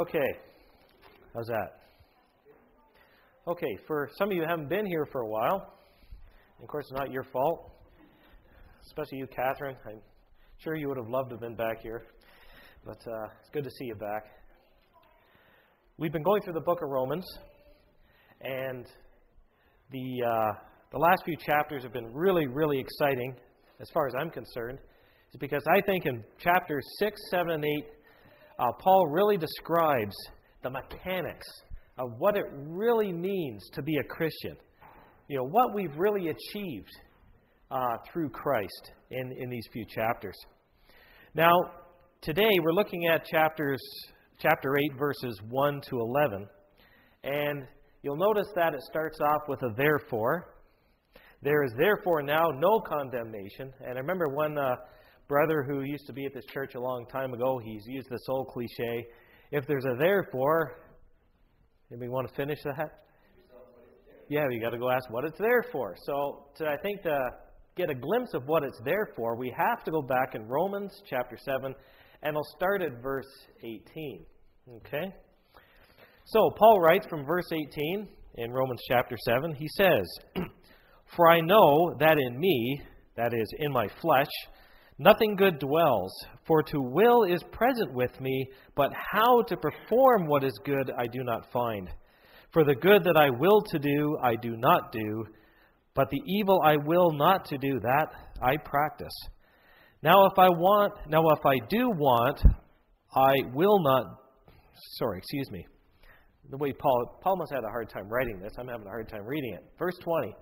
Okay, how's that? Okay, for some of you who haven't been here for a while, of course it's not your fault, especially you, Catherine. I'm sure you would have loved to have been back here, but it's good to see you back. We've been going through the book of Romans, and the last few chapters have been really, really exciting, as far as I'm concerned. It's because I think in chapters 6, 7, and 8, Paul really describes the mechanics of what it really means to be a Christian. You know, what we've really achieved through Christ in these few chapters. Now, today we're looking at chapter 8, verses 1 to 11. And you'll notice that it starts off with a therefore. There is therefore now no condemnation. And I remember one brother who used to be at this church a long time ago, he's used this old cliche, if there's a therefore, anybody want to finish that? Yeah, you got to go ask what it's there for. So I think to get a glimpse of what it's there for, we have to go back in Romans chapter 7, and I'll start at verse 18. Okay? So Paul writes from verse 18 in Romans chapter 7, he says, for I know that in me, that is, in my flesh, nothing good dwells, for to will is present with me, but how to perform what is good I do not find. For the good that I will to do, I do not do, but the evil I will not to do, that I practice. The way Paul must have had a hard time writing this. I'm having a hard time reading it. Verse 20.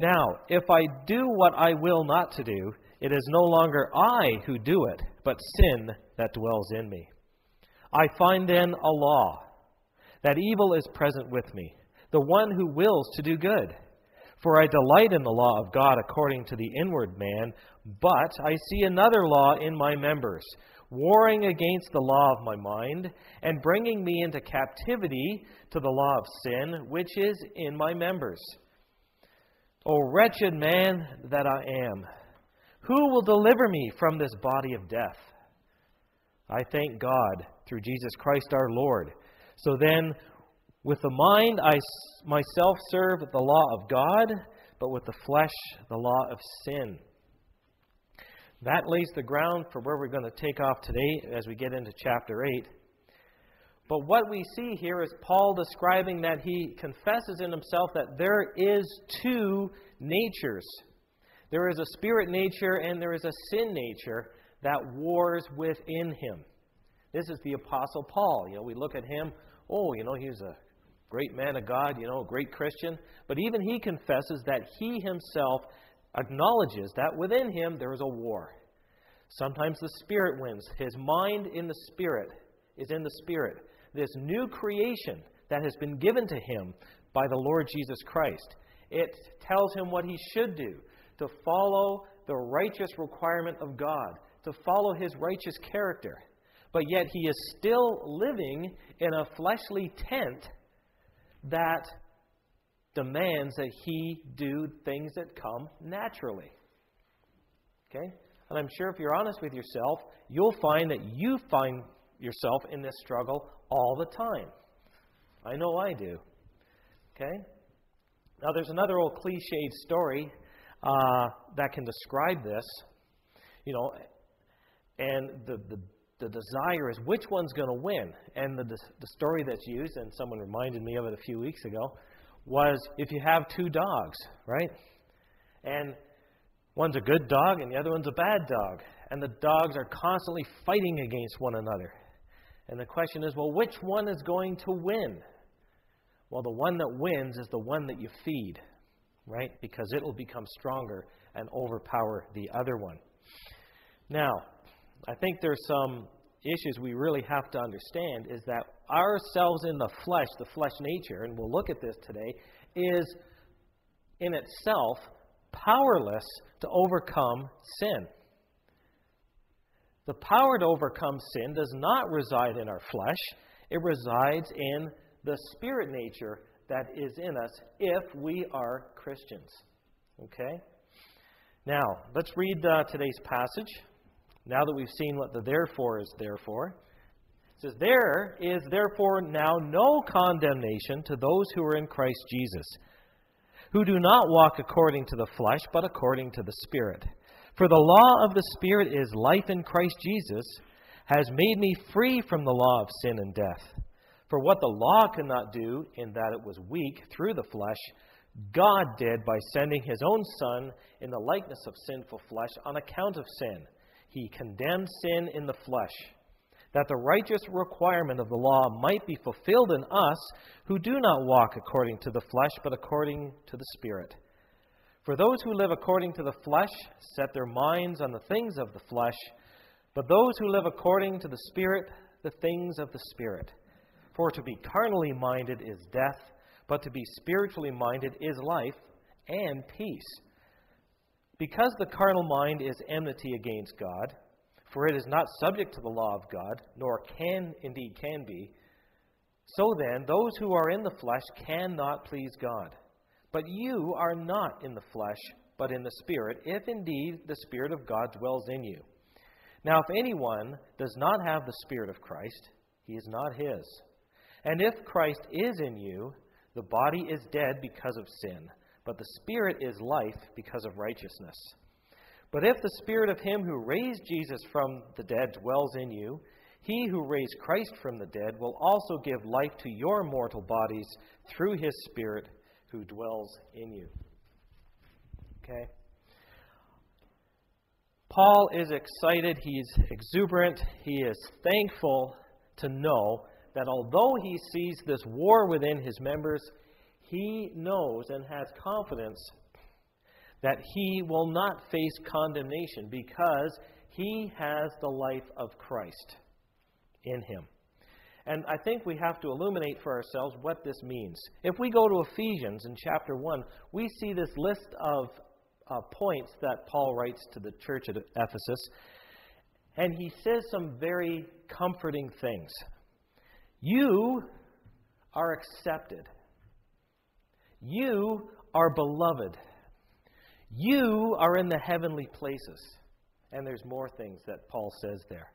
Now, if I do what I will not to do, it is no longer I who do it, but sin that dwells in me. I find then a law, that evil is present with me, the one who wills to do good. For I delight in the law of God according to the inward man, but I see another law in my members, warring against the law of my mind, and bringing me into captivity to the law of sin, which is in my members. O wretched man that I am! Who will deliver me from this body of death? I thank God through Jesus Christ our Lord. So then, with the mind I myself serve the law of God, but with the flesh the law of sin. That lays the ground for where we're going to take off today as we get into chapter 8. But what we see here is Paul describing that he confesses in himself that there is two natures. There is a spirit nature and there is a sin nature that wars within him. This is the Apostle Paul. You know, we look at him, he's a great man of God, a great Christian. But even he confesses that he himself acknowledges that within him there is a war. Sometimes the spirit wins. His mind in the spirit is in the spirit. This new creation that has been given to him by the Lord Jesus Christ. It tells him what he should do. To follow the righteous requirement of God, to follow His righteous character. But yet he is still living in a fleshly tent that demands that he do things that come naturally. Okay? And I'm sure if you're honest with yourself, you'll find that you find yourself in this struggle all the time. I know I do. Okay? Now there's another old cliched story that can describe this, and the desire is which one's going to win. And the story that's used, and someone reminded me of it a few weeks ago, was if you have two dogs, right? And one's a good dog and the other one's a bad dog. And the dogs are constantly fighting against one another. And the question is, well, which one is going to win? Well, the one that wins is the one that you feed. Right? Because it will become stronger and overpower the other one. Now, I think there's some issues we really have to understand is that ourselves in the flesh nature, and we'll look at this today, is in itself powerless to overcome sin. The power to overcome sin does not reside in our flesh. It resides in the spirit nature that is in us if we are Christians. Okay? Now, let's read today's passage. Now that we've seen what the therefore is there for. It says, there is therefore now no condemnation to those who are in Christ Jesus, who do not walk according to the flesh, but according to the Spirit. For the law of the Spirit is life in Christ Jesus, has made me free from the law of sin and death. For what the law could not do, in that it was weak through the flesh, God did by sending His own Son in the likeness of sinful flesh on account of sin. He condemned sin in the flesh, that the righteous requirement of the law might be fulfilled in us who do not walk according to the flesh, but according to the Spirit. For those who live according to the flesh set their minds on the things of the flesh, but those who live according to the Spirit, the things of the Spirit. For to be carnally minded is death, but to be spiritually minded is life and peace. Because the carnal mind is enmity against God, for it is not subject to the law of God, nor can be. So then, those who are in the flesh cannot please God. But you are not in the flesh, but in the Spirit, if indeed the Spirit of God dwells in you. Now, if anyone does not have the Spirit of Christ, he is not His. And if Christ is in you, the body is dead because of sin, but the Spirit is life because of righteousness. But if the Spirit of Him who raised Jesus from the dead dwells in you, He who raised Christ from the dead will also give life to your mortal bodies through His Spirit who dwells in you. Okay? Paul is excited. He's exuberant. He is thankful to know that although he sees this war within his members, he knows and has confidence that he will not face condemnation because he has the life of Christ in him. And I think we have to illuminate for ourselves what this means. If we go to Ephesians in chapter 1, we see this list of points that Paul writes to the church at Ephesus, and he says some very comforting things. You are accepted. You are beloved. You are in the heavenly places. And there's more things that Paul says there.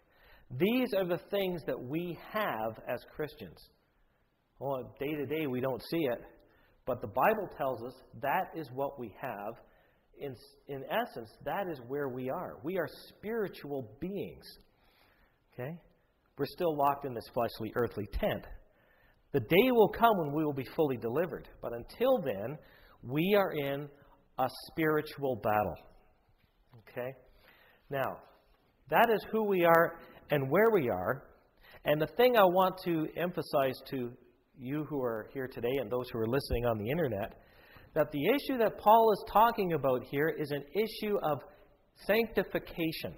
These are the things that we have as Christians. Well, day to day we don't see it, but the Bible tells us that is what we have. In essence, that is where we are. We are spiritual beings. Okay? We're still locked in this fleshly, earthly tent. The day will come when we will be fully delivered, but until then, we are in a spiritual battle. Okay? Now, that is who we are and where we are. And the thing I want to emphasize to you who are here today and those who are listening on the internet, that the issue that Paul is talking about here is an issue of sanctification.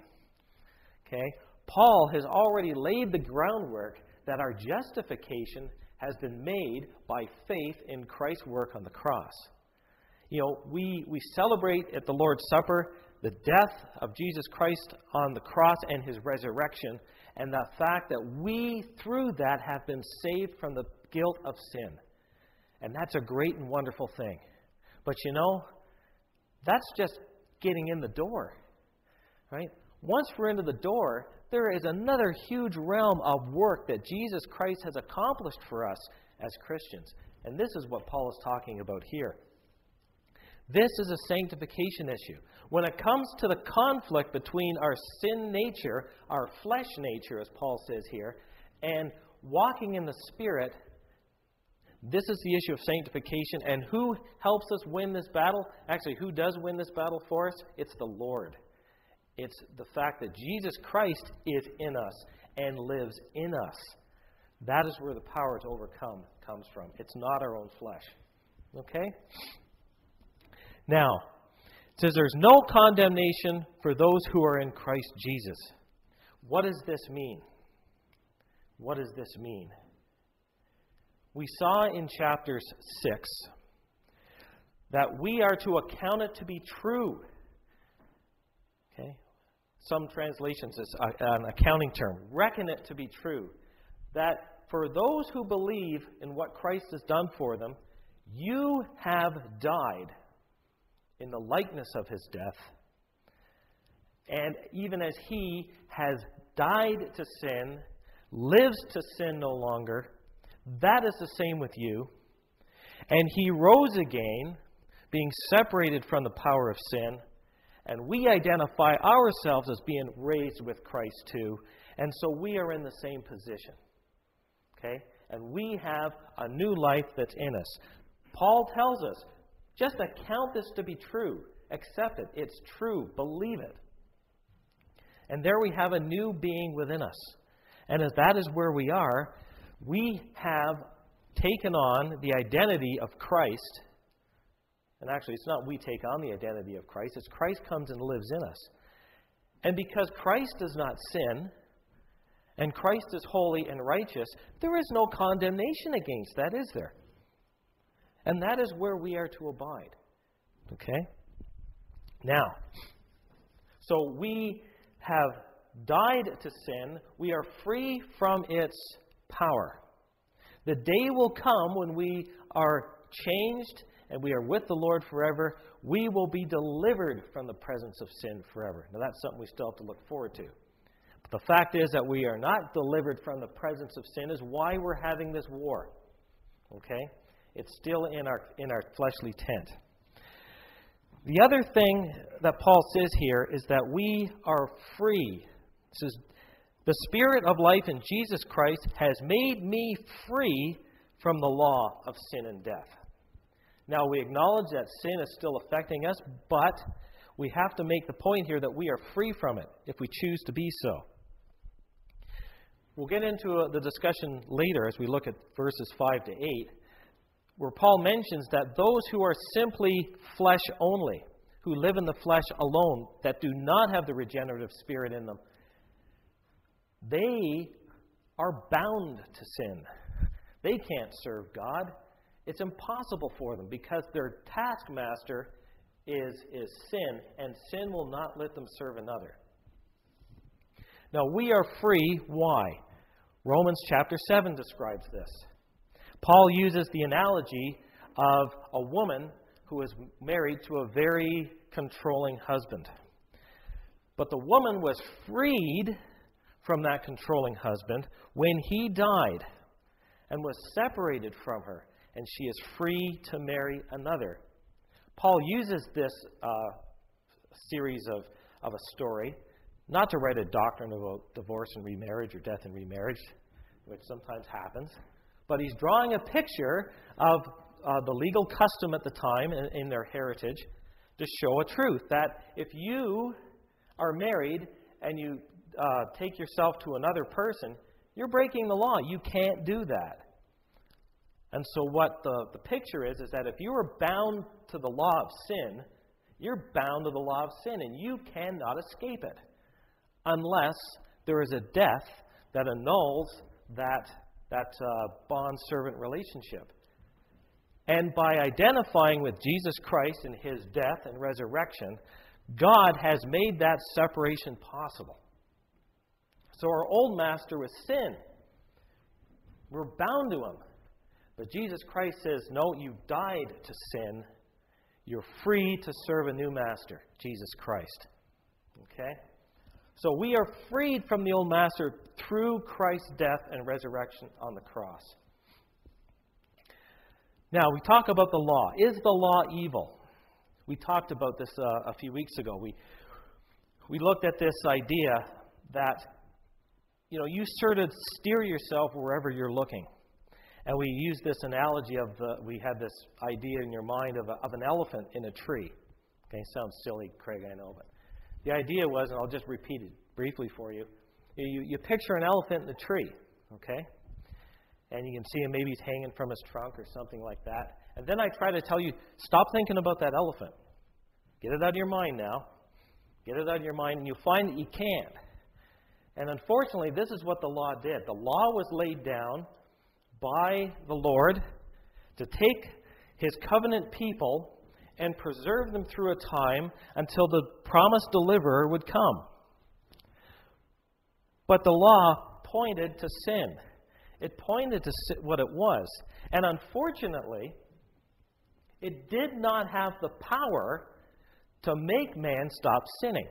Okay? Paul has already laid the groundwork that our justification has been made by faith in Christ's work on the cross. You know, we celebrate at the Lord's Supper the death of Jesus Christ on the cross and His resurrection, and the fact that we, through that, have been saved from the guilt of sin. And that's a great and wonderful thing. But you know, that's just getting in the door, right? Once we're into the door, there is another huge realm of work that Jesus Christ has accomplished for us as Christians. And this is what Paul is talking about here. This is a sanctification issue. When it comes to the conflict between our sin nature, our flesh nature, as Paul says here, and walking in the Spirit, this is the issue of sanctification. And who helps us win this battle? Actually, who does win this battle for us? It's the Lord. It's the fact that Jesus Christ is in us and lives in us. That is where the power to overcome comes from. It's not our own flesh. Okay? Now, it says there's no condemnation for those who are in Christ Jesus. What does this mean? What does this mean? We saw in chapters 6 that we are to account it to be true. Okay? Some translations, it's an accounting term. Reckon it to be true. That for those who believe in what Christ has done for them, you have died in the likeness of His death. And even as He has died to sin, lives to sin no longer, that is the same with you. And he rose again, being separated from the power of sin. And we identify ourselves as being raised with Christ too. And so we are in the same position. Okay? And we have a new life that's in us. Paul tells us, just account this to be true. Accept it. It's true. Believe it. And there we have a new being within us. And as that is where we are, we have taken on the identity of Christ. And actually, it's not we take on the identity of Christ. It's Christ comes and lives in us. And because Christ does not sin, and Christ is holy and righteous, there is no condemnation against that, is there? And that is where we are to abide. Okay? Now, so we have died to sin. We are free from its power. The day will come when we are changed and we are with the Lord forever. We will be delivered from the presence of sin forever. Now, that's something we still have to look forward to. But the fact is that we are not delivered from the presence of sin is why we're having this war. Okay? It's still in our fleshly tent. The other thing that Paul says here is that we are free. It says, the Spirit of life in Jesus Christ has made me free from the law of sin and death. Now, we acknowledge that sin is still affecting us, but we have to make the point here that we are free from it if we choose to be so. We'll get into the discussion later as we look at verses 5 to 8, where Paul mentions that those who are simply flesh only, who live in the flesh alone, that do not have the regenerative spirit in them, they are bound to sin. They can't serve God. It's impossible for them because their taskmaster is sin, and sin will not let them serve another. Now, we are free. Why? Romans chapter 7 describes this. Paul uses the analogy of a woman who is married to a very controlling husband. But the woman was freed from that controlling husband when he died and was separated from her, and she is free to marry another. Paul uses this series of a story not to write a doctrine about divorce and remarriage or death and remarriage, which sometimes happens, but he's drawing a picture of the legal custom at the time in their heritage to show a truth that if you are married and you take yourself to another person, you're breaking the law. You can't do that. And so what the picture is that if you are bound to the law of sin, you're bound to the law of sin, and you cannot escape it unless there is a death that annuls that bond-servant relationship. And by identifying with Jesus Christ in his death and resurrection, God has made that separation possible. So our old master was sin. We're bound to him. But Jesus Christ says, no, you've died to sin. You're free to serve a new master, Jesus Christ. Okay? So we are freed from the old master through Christ's death and resurrection on the cross. Now, we talk about the law. Is the law evil? We talked about this a few weeks ago. We looked at this idea that, you know, you sort of steer yourself wherever you're looking. And we use this analogy of we had this idea in your mind of an elephant in a tree. Okay, sounds silly, Craig, I know, but the idea was, and I'll just repeat it briefly for you, you picture an elephant in a tree, okay? And you can see him, maybe he's hanging from his trunk or something like that. And then I try to tell you, stop thinking about that elephant. Get it out of your mind now. Get it out of your mind, and you'll find that you can't. And unfortunately, this is what the law did. The law was laid down by the Lord to take his covenant people and preserve them through a time until the promised deliverer would come. But the law pointed to sin. It pointed to what it was. And unfortunately, it did not have the power to make man stop sinning.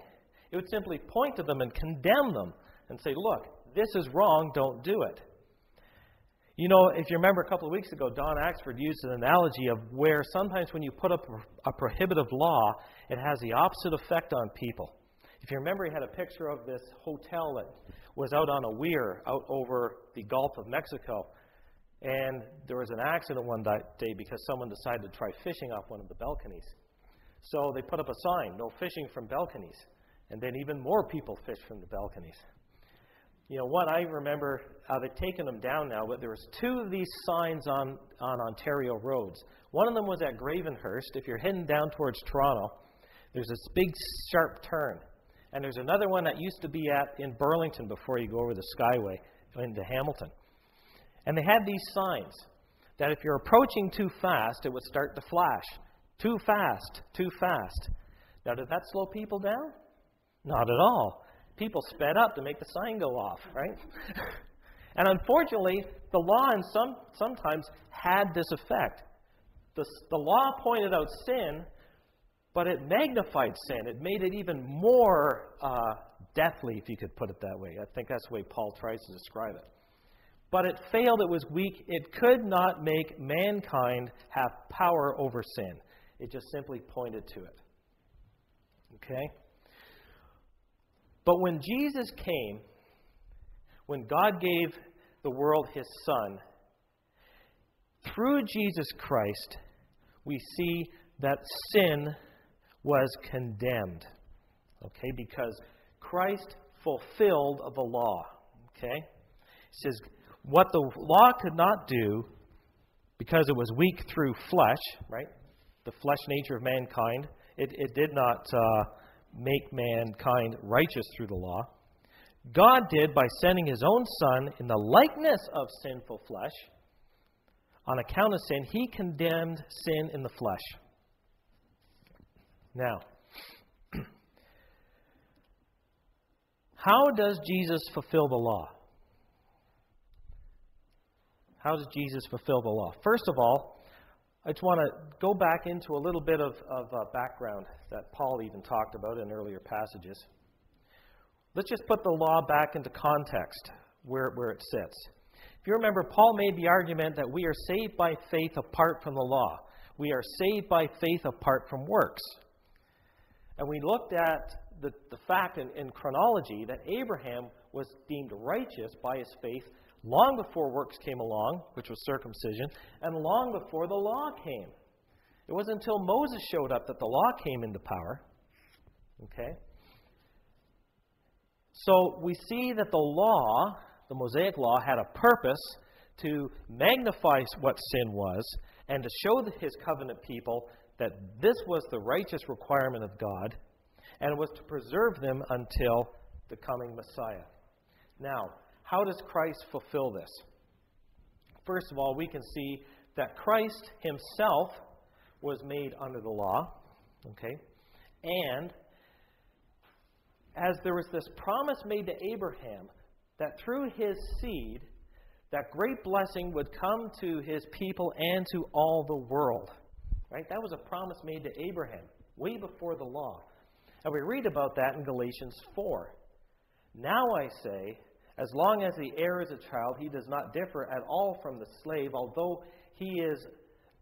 It would simply point to them and condemn them and say, look, this is wrong, don't do it. You know, if you remember a couple of weeks ago, Don Axford used an analogy of where sometimes when you put up a prohibitive law, it has the opposite effect on people. If you remember, he had a picture of this hotel that was out on a weir out over the Gulf of Mexico. And there was an accident one day because someone decided to try fishing off one of the balconies. So they put up a sign, no fishing from balconies. And then even more people fished from the balconies. You know, what I remember, they've taken them down now, but there was two of these signs on Ontario roads. One of them was at Gravenhurst. If you're heading down towards Toronto, there's this big sharp turn. And there's another one that used to be in Burlington before you go over the Skyway into Hamilton. And they had these signs that if you're approaching too fast, it would start to flash. Too fast, too fast. Now, did that slow people down? Not at all. People sped up to make the sign go off, right? And unfortunately, the law in sometimes had this effect. The law pointed out sin, but it magnified sin. It made it even more deathly, if you could put it that way. I think that's the way Paul tries to describe it. But it failed. It was weak. It could not make mankind have power over sin. It just simply pointed to it. Okay? But when Jesus came, when God gave the world His Son, through Jesus Christ, we see that sin was condemned. Okay? Because Christ fulfilled the law. Okay? He says, what the law could not do, because it was weak through flesh, right? The flesh nature of mankind, it did not make mankind righteous through the law. God did by sending His own Son in the likeness of sinful flesh. On account of sin, He condemned sin in the flesh. Now, how does Jesus fulfill the law? How does Jesus fulfill the law? First of all, I just want to go back into a little bit of background that Paul even talked about in earlier passages. Let's just put the law back into context where it sits. If you remember, Paul made the argument that we are saved by faith apart from the law. We are saved by faith apart from works. And we looked at the fact in chronology that Abraham was deemed righteous by his faith long before works came along, which was circumcision, and long before the law came. It wasn't until Moses showed up that the law came into power. Okay? So we see that the law, the Mosaic law, had a purpose to magnify what sin was and to show His covenant people that this was the righteous requirement of God and was to preserve them until the coming Messiah. Now, how does Christ fulfill this? First of all, we can see that Christ Himself was made under the law. Okay? And as there was this promise made to Abraham that through his seed, that great blessing would come to his people and to all the world. Right? That was a promise made to Abraham way before the law. And we read about that in Galatians 4. Now I say, as long as the heir is a child, he does not differ at all from the slave, although he is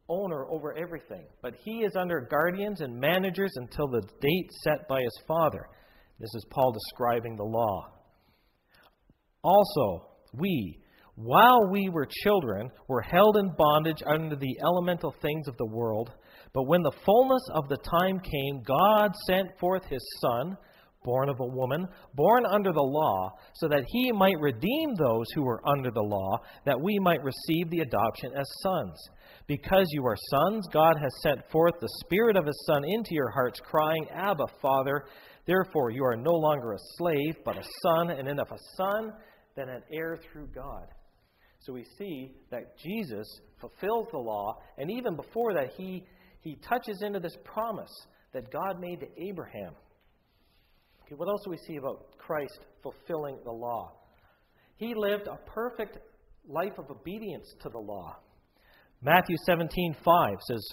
owner over everything. But he is under guardians and managers until the date set by his father. This is Paul describing the law. Also, we, while we were children, were held in bondage under the elemental things of the world. But when the fullness of the time came, God sent forth His Son, born of a woman, born under the law, so that He might redeem those who were under the law, that we might receive the adoption as sons. Because you are sons, God has sent forth the Spirit of His Son into your hearts, crying, Abba, Father. Therefore, you are no longer a slave, but a son, and if a son, then an heir through God. So we see that Jesus fulfills the law, and even before that, He touches into this promise that God made to Abraham. What else do we see about Christ fulfilling the law? He lived a perfect life of obedience to the law. Matthew 17:5 says,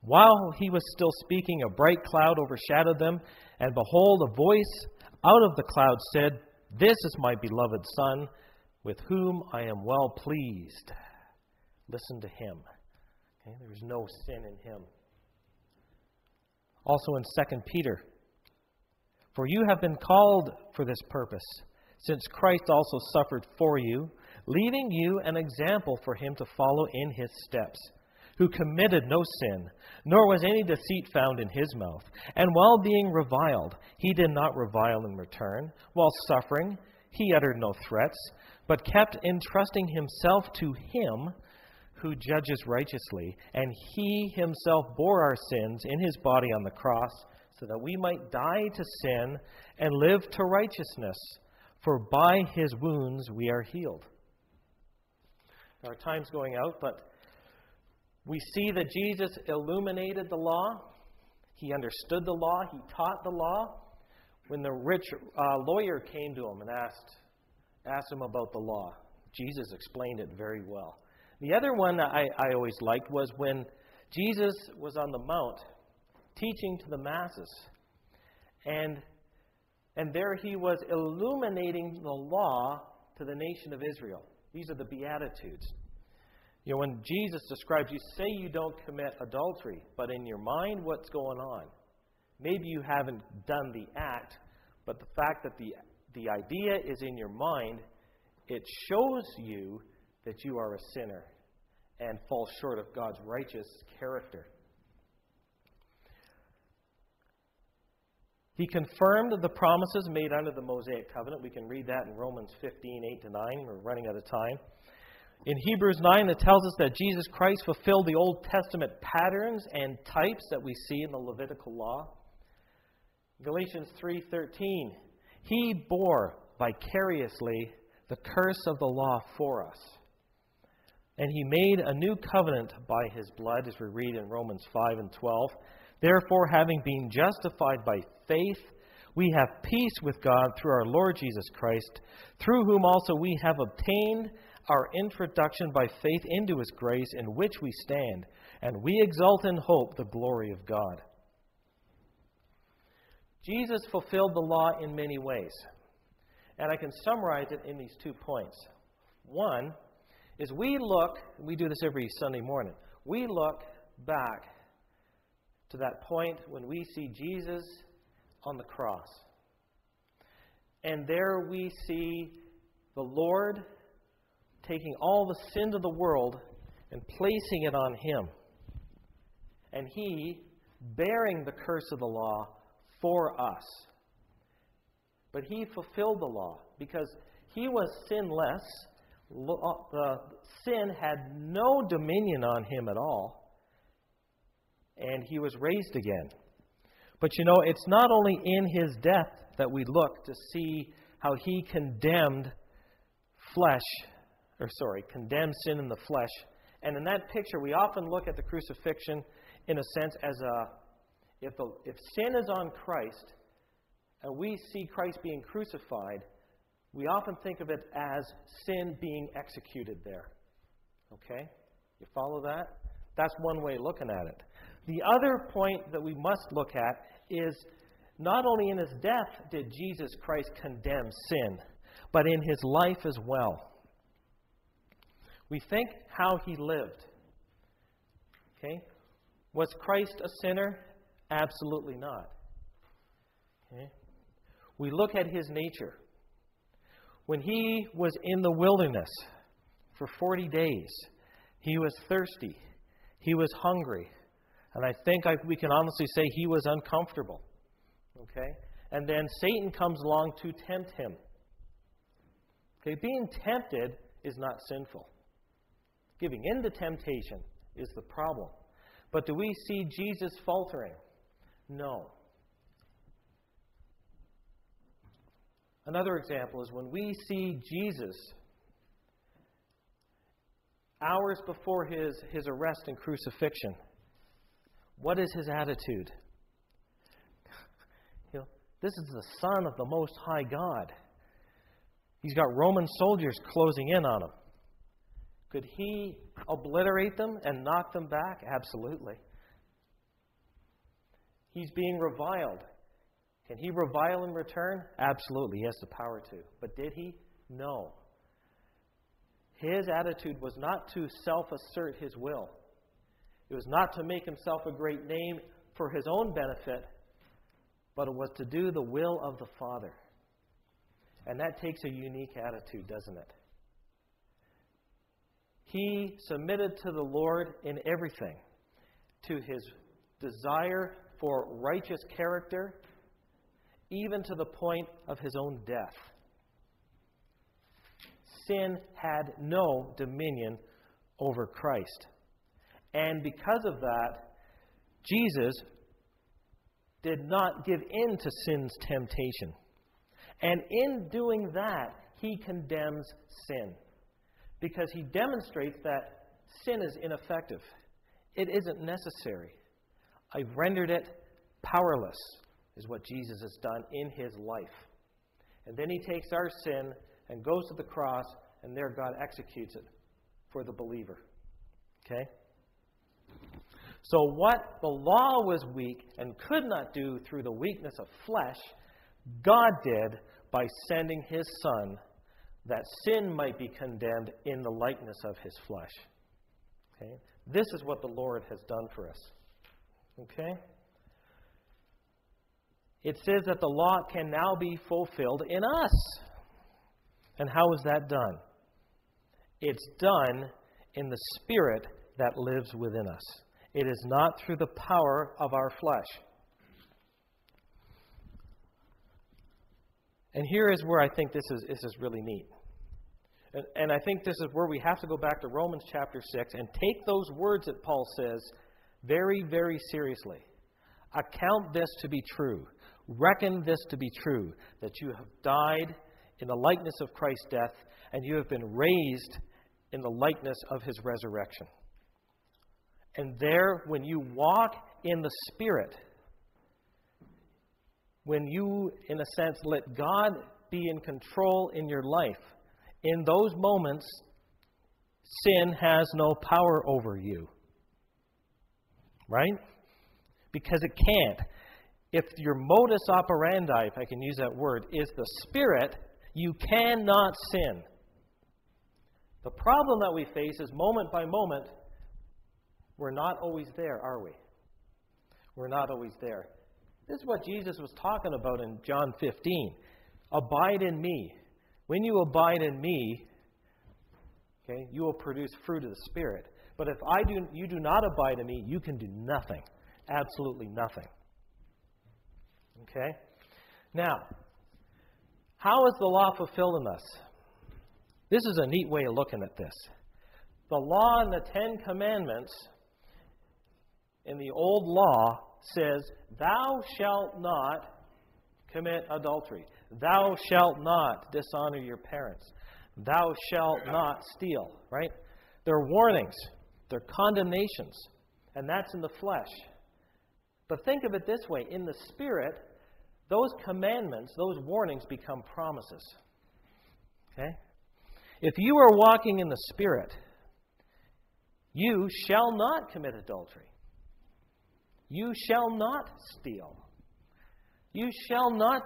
while He was still speaking, a bright cloud overshadowed them, and behold, a voice out of the cloud said, This is my beloved Son, with whom I am well pleased. Listen to him. Okay? There is no sin in him. Also in 2 Peter, for you have been called for this purpose, since Christ also suffered for you, leaving you an example for him to follow in his steps, who committed no sin, nor was any deceit found in his mouth. And while being reviled, he did not revile in return. While suffering, he uttered no threats, but kept entrusting himself to him who judges righteously. And he himself bore our sins in his body on the cross, so that we might die to sin and live to righteousness. For by his wounds we are healed. Our time's going out, but we see that Jesus illuminated the law. He understood the law. He taught the law. When the rich lawyer came to him and asked him about the law, Jesus explained it very well. The other one I always liked was when Jesus was on the mount teaching to the masses. And there he was illuminating the law to the nation of Israel. These are the Beatitudes. You know, when Jesus describes, you say you don't commit adultery, but in your mind, what's going on? Maybe you haven't done the act, but the fact that the idea is in your mind, it shows you that you are a sinner and fall short of God's righteous character. He confirmed the promises made under the Mosaic Covenant. We can read that in Romans 15:8-9. We're running out of time. In Hebrews 9, it tells us that Jesus Christ fulfilled the Old Testament patterns and types that we see in the Levitical law. Galatians 3:13, he bore vicariously the curse of the law for us. And he made a new covenant by his blood, as we read in Romans 5:12. Therefore, having been justified by faith, we have peace with God through our Lord Jesus Christ, through whom also we have obtained our introduction by faith into his grace, in which we stand, and we exult in hope the glory of God. Jesus fulfilled the law in many ways, and I can summarize it in these 2 points. One is we do this every Sunday morning, we look back to that point when we see Jesus on the cross. And there we see the Lord taking all the sin of the world and placing it on him. And he bearing the curse of the law for us. But he fulfilled the law because he was sinless. Sin had no dominion on him at all. And he was raised again. But you know, it's not only in his death that we look to see how he condemned sin in the flesh. And in that picture, we often look at the crucifixion in a sense as if sin is on Christ and we see Christ being crucified, we often think of it as sin being executed there. Okay? You follow that? That's one way of looking at it. The other point that we must look at is not only in his death did Jesus Christ condemn sin, but in his life as well. We think how he lived. Okay? Was Christ a sinner? Absolutely not. Okay? We look at his nature. When he was in the wilderness for 40 days, he was thirsty. He was hungry. And I think we can honestly say he was uncomfortable. Okay? And then Satan comes along to tempt him. Okay? Being tempted is not sinful. Giving in to temptation is the problem. But do we see Jesus faltering? No. Another example is when we see Jesus hours before his arrest and crucifixion. What is his attitude? You know, this is the Son of the Most High God. He's got Roman soldiers closing in on him. Could he obliterate them and knock them back? Absolutely. He's being reviled. Can he revile in return? Absolutely, he has the power to. But did he? No. His attitude was not to self-assert his will. It was not to make himself a great name for his own benefit, but it was to do the will of the Father. And that takes a unique attitude, doesn't it? He submitted to the Lord in everything, to his desire for righteous character, even to the point of his own death. Sin had no dominion over Christ. And because of that, Jesus did not give in to sin's temptation. And in doing that, he condemns sin, because he demonstrates that sin is ineffective. It isn't necessary. I've rendered it powerless, is what Jesus has done in his life. And then he takes our sin and goes to the cross, and there God executes it for the believer. Okay? So what the law was weak and could not do through the weakness of flesh, God did by sending his Son, that sin might be condemned in the likeness of his flesh. Okay? This is what the Lord has done for us. Okay? It says that the law can now be fulfilled in us. And how is that done? It's done in the Spirit that lives within us. It is not through the power of our flesh. And here is where I think this is really neat. And I think this is where we have to go back to Romans chapter 6 and take those words that Paul says very, very seriously. Account this to be true. Reckon this to be true, that you have died in the likeness of Christ's death, and you have been raised in the likeness of his resurrection. And there, when you walk in the Spirit, when you, in a sense, let God be in control in your life, in those moments, sin has no power over you. Right? Because it can't. If your modus operandi, if I can use that word, is the Spirit, you cannot sin. The problem that we face is moment by moment, we're not always there, are we? We're not always there. This is what Jesus was talking about in John 15. Abide in me. When you abide in me, okay, you will produce fruit of the Spirit. But if you do not abide in me, you can do nothing. Absolutely nothing. Okay? Now, how is the law fulfilled in us? This is a neat way of looking at this. The law and the Ten Commandments in the old law says, thou shalt not commit adultery. Thou shalt not dishonor your parents. Thou shalt not steal. Right? They're warnings. They're condemnations. And that's in the flesh. But think of it this way. In the Spirit, those commandments, those warnings become promises. Okay? If you are walking in the Spirit, you shall not commit adultery. You shall not steal. You shall not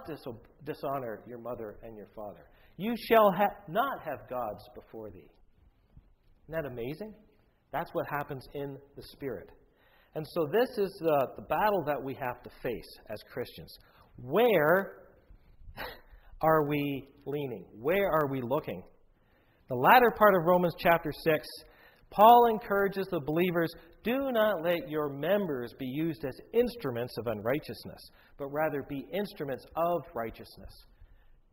dishonor your mother and your father. You shall not have gods before thee. Isn't that amazing? That's what happens in the Spirit. And so this is the battle that we have to face as Christians. Where are we leaning? Where are we looking? The latter part of Romans chapter 6, Paul encourages the believers, do not let your members be used as instruments of unrighteousness, but rather be instruments of righteousness.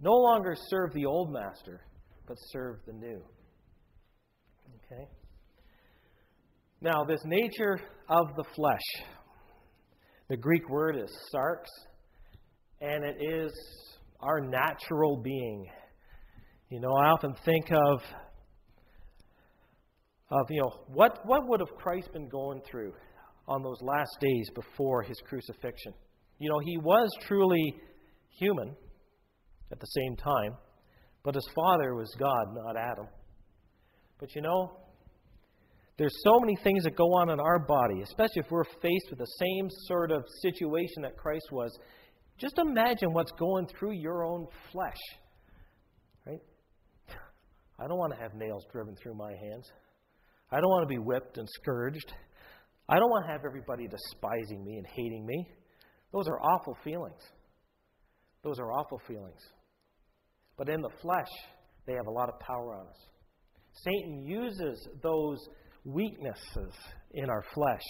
No longer serve the old master, but serve the new. Okay? Now, this nature of the flesh, the Greek word is sarx, and it is our natural being. You know, I often think of what would have Christ been going through on those last days before his crucifixion? You know, he was truly human at the same time, but his Father was God, not Adam. But you know, there's so many things that go on in our body, especially if we're faced with the same sort of situation that Christ was. Just imagine what's going through your own flesh, right? I don't want to have nails driven through my hands. I don't want to be whipped and scourged. I don't want to have everybody despising me and hating me. Those are awful feelings. Those are awful feelings. But in the flesh, they have a lot of power on us. Satan uses those weaknesses in our flesh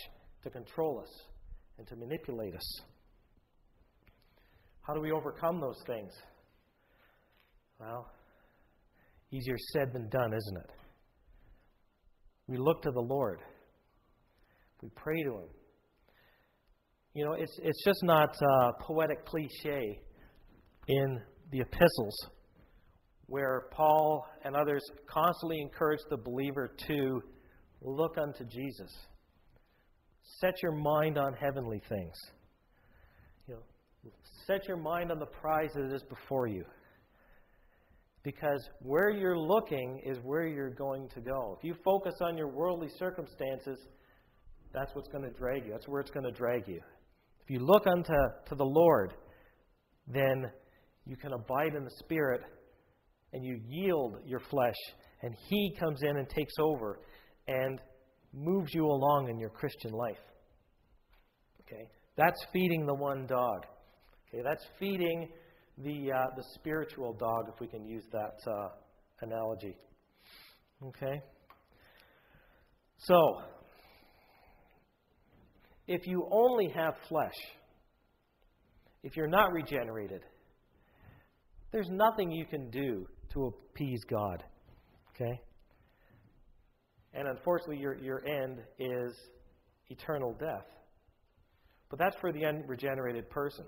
to control us and to manipulate us. How do we overcome those things? Well, easier said than done, isn't it? We look to the Lord. We pray to Him. You know, it's just not poetic cliche in the epistles where Paul and others constantly encourage the believer to look unto Jesus. Set your mind on heavenly things. You know, set your mind on the prize that is before you. Because where you're looking is where you're going to go. If you focus on your worldly circumstances, that's what's going to drag you. That's where it's going to drag you. If you look unto the Lord, then you can abide in the Spirit and you yield your flesh. And He comes in and takes over and moves you along in your Christian life. Okay, that's feeding the one dog. Okay, that's feeding the spiritual dog, if we can use that analogy. Okay? So, if you only have flesh, if you're not regenerated, there's nothing you can do to appease God. Okay? And unfortunately, your end is eternal death. But that's for the unregenerated person.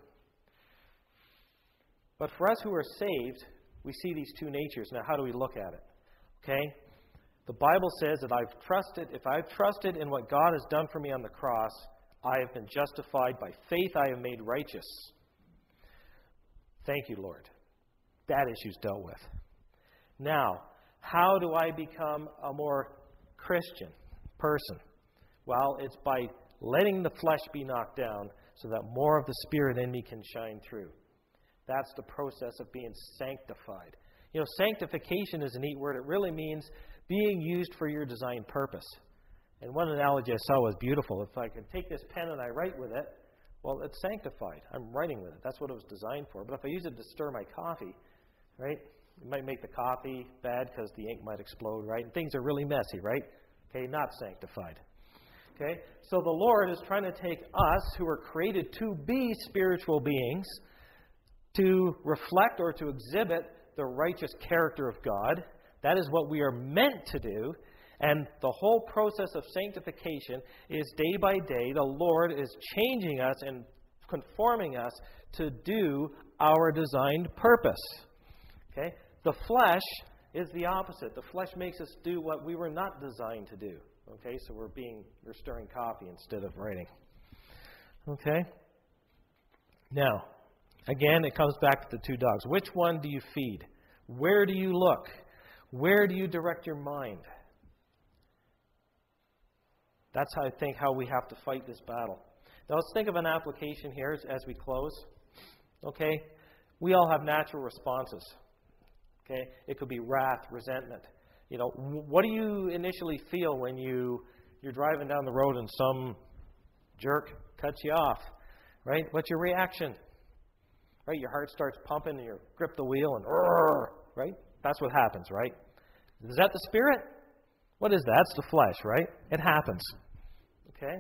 But for us who are saved, we see these two natures. Now, how do we look at it? Okay? The Bible says that if I've trusted in what God has done for me on the cross, I have been justified. By faith, I am made righteous. Thank you, Lord. That issue's dealt with. Now, how do I become a more Christian person? Well, it's by letting the flesh be knocked down so that more of the Spirit in me can shine through. That's the process of being sanctified. You know, sanctification is a neat word. It really means being used for your designed purpose. And one analogy I saw was beautiful. If I could take this pen and I write with it, well, it's sanctified. I'm writing with it. That's what it was designed for. But if I use it to stir my coffee, right, it might make the coffee bad because the ink might explode, right? And things are really messy, right? Okay, not sanctified. Okay, so the Lord is trying to take us who are created to be spiritual beings to reflect or to exhibit the righteous character of God. That is what we are meant to do. And the whole process of sanctification is day by day. The Lord is changing us and conforming us to do our designed purpose. Okay? The flesh is the opposite. The flesh makes us do what we were not designed to do. Okay? So we're stirring coffee instead of writing. Okay? Now, again, it comes back to the two dogs. Which one do you feed? Where do you look? Where do you direct your mind? That's how I think how we have to fight this battle. Now let's think of an application here as we close. Okay? We all have natural responses. Okay? It could be wrath, resentment. You know, what do you initially feel when you're driving down the road and some jerk cuts you off? Right? What's your reaction? Right? Your heart starts pumping and you grip the wheel and right? That's what happens, right? Is that the Spirit? What is that? That's the flesh, right? It happens. Okay?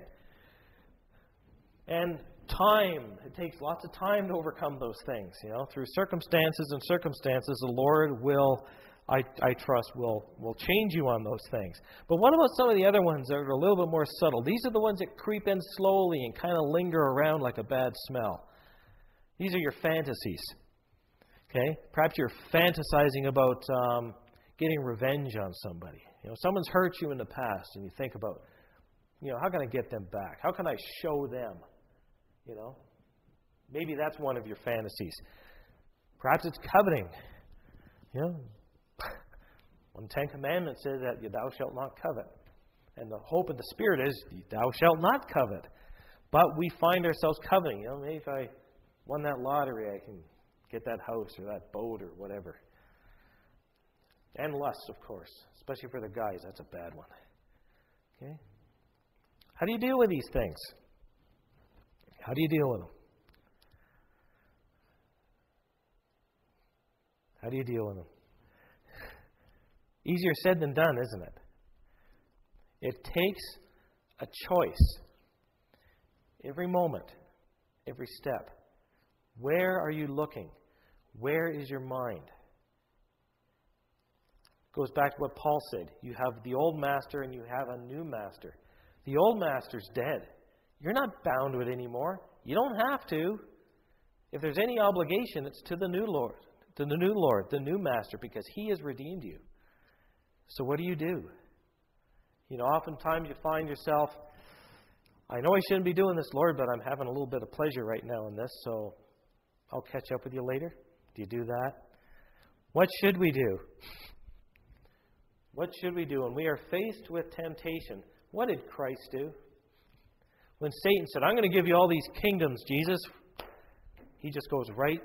And time. It takes lots of time to overcome those things, you know. Through circumstances, the Lord will, I trust, will change you on those things. But what about some of the other ones that are a little bit more subtle? These are the ones that creep in slowly and kind of linger around like a bad smell. These are your fantasies. Okay? Perhaps you're fantasizing about getting revenge on somebody. You know, someone's hurt you in the past, and you think about, you know, how can I get them back? How can I show them? You know? Maybe that's one of your fantasies. Perhaps it's coveting. You know? One of the Ten Commandments says that thou shalt not covet. And the hope of the Spirit is thou shalt not covet. But we find ourselves coveting. You know, maybe if I won that lottery, I can get that house or that boat or whatever. And lust, of course, especially for the guys. That's a bad one. Okay? How do you deal with these things? How do you deal with them? How do you deal with them? Easier said than done, isn't it? It takes a choice. Every moment, every step. Where are you looking? Where is your mind? It goes back to what Paul said. You have the old master and you have a new master. The old master's dead. You're not bound to it anymore. You don't have to. If there's any obligation, it's to the new Lord. To the new Lord, the new master, because he has redeemed you. So what do? You know, oftentimes you find yourself, I know I shouldn't be doing this, Lord, but I'm having a little bit of pleasure right now in this, so I'll catch up with you later. Do you do that? What should we do? What should we do when we are faced with temptation? What did Christ do? When Satan said, I'm going to give you all these kingdoms, Jesus, he just goes right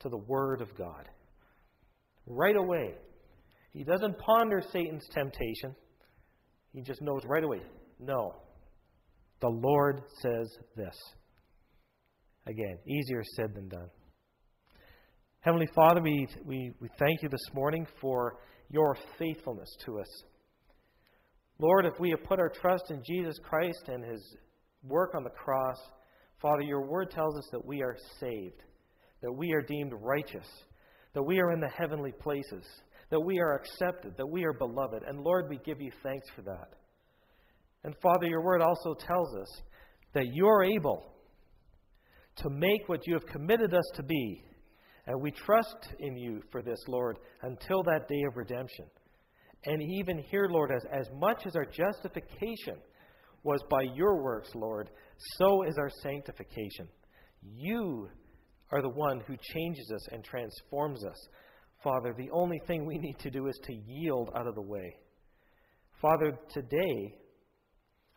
to the Word of God. Right away. He doesn't ponder Satan's temptation. He just knows right away. No. The Lord says this. Again, easier said than done. Heavenly Father, we thank you this morning for your faithfulness to us. Lord, if we have put our trust in Jesus Christ and his work on the cross, Father, your word tells us that we are saved, that we are deemed righteous, that we are in the heavenly places, that we are accepted, that we are beloved. And Lord, we give you thanks for that. And Father, your word also tells us that you're able to make what you have committed us to be. And we trust in you for this, Lord, until that day of redemption. And even here, Lord, as much as our justification was by your works, Lord, so is our sanctification. You are the one who changes us and transforms us. Father, the only thing we need to do is to yield out of the way. Father, today,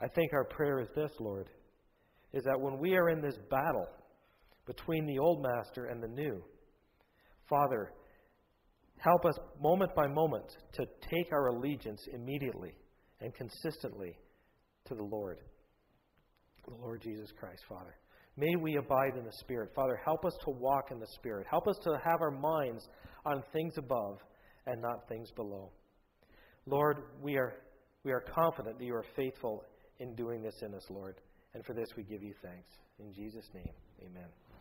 I think our prayer is this, Lord, is that when we are in this battle between the old master and the new, Father, help us moment by moment to take our allegiance immediately and consistently to the Lord Jesus Christ, Father. May we abide in the Spirit. Father, help us to walk in the Spirit. Help us to have our minds on things above and not things below. Lord, we are confident that you are faithful in doing this in us, Lord. And for this we give you thanks. In Jesus' name, amen.